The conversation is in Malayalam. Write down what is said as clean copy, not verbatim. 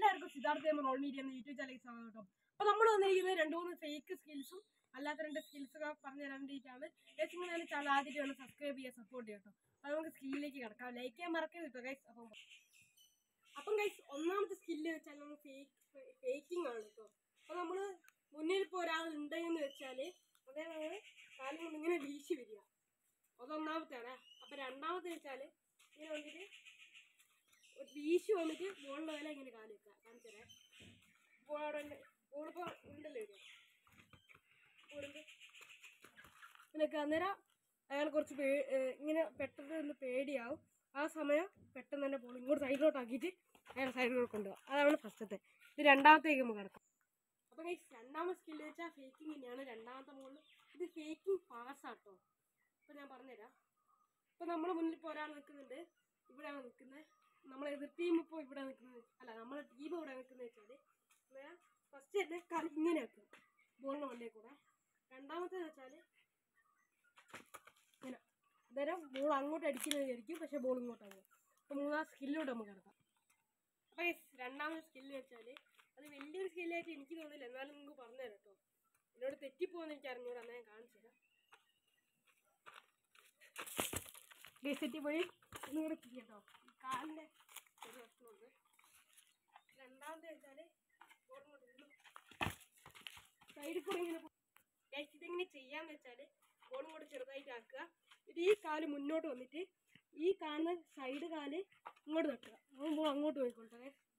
بيشو أمتى بول لا ولا يني كالي كا كان كده بولان بول بول بول ليه بولنده من كأننا أيام كورس بير يني بيترن ده بيردي أو آس همايا بيترن ده بولين غور سايد روت أكيد أيام سايد روت كندا هذا أنا فاست ده ده رندا أنت إيه مكانك أبغى إيش رندا مسكين ليه جا فيكين يعني أنا رندا أنت مول ده فيكين فاست أتو فنا بارني را فنا ملا مني بوران كندا يبران كندا നമ്മളെ എതിർ ടീം ഇപ്പോ ഇവിടെ നിൽക്കുന്നത് അല്ല നമ്മളെ ടീം ഇവിടെ നിൽക്കുന്നത് വെച്ചാൽ ഞാൻ ഫസ്റ്റ് തന്നെ കളി ഇങ്ങനെ ആക്കും ബോളിനെ വന്നേ കൂടെ രണ്ടാമത്തെ വെച്ചാൽ ഇങ്ങനെ നേരം ബോൾ അങ്ങോട്ട് അടിക്കുന്നതായിരിക്കും പക്ഷേ ബോൾ ഇങ്ങോട്ടാണ് അപ്പോൾ മൂന്നാം സ്കില്ലോട്ട് നമുക്ക് നടക്കാം അപ്പോൾ രണ്ടാമത്തെ സ്കില്ല് വെച്ചാൽ അത് വലിയൊരു സ്കില്ലായിട്ട് എനിക്ക് തോന്നുന്നില്ല എന്നാലും നിങ്ങൾക്ക് പറഞ്ഞു തരാം കേട്ടോ എന്നോട് തെറ്റിപ്പോന്ന് എനിക്ക് അറിഞ്ഞൂടാ ഞാൻ കാണിച്ചു തരാം ഗെസെറ്റി പോയി ഇങ്ങോട്ട് കേട്ടോ കാലിൻ്റെ ഒരു പ്രശ്നമുണ്ട് രണ്ടാമത്തെ വെച്ചാൽ സൈഡിൽ കൂടെ ഇങ്ങനെ ഇതെങ്ങനെ ചെയ്യാന്ന് വെച്ചാൽ ബോൾ കൂടെ ചെറുതായിട്ട് ആക്കുക ഇത് ഈ കാല് മുന്നോട്ട് വന്നിട്ട് ഈ കാണുന്ന സൈഡ് കാല് ഇങ്ങോട്ട് തട്ടുക ബോൾ അങ്ങോട്ട് പോയിക്കൊള്ളട്ടെ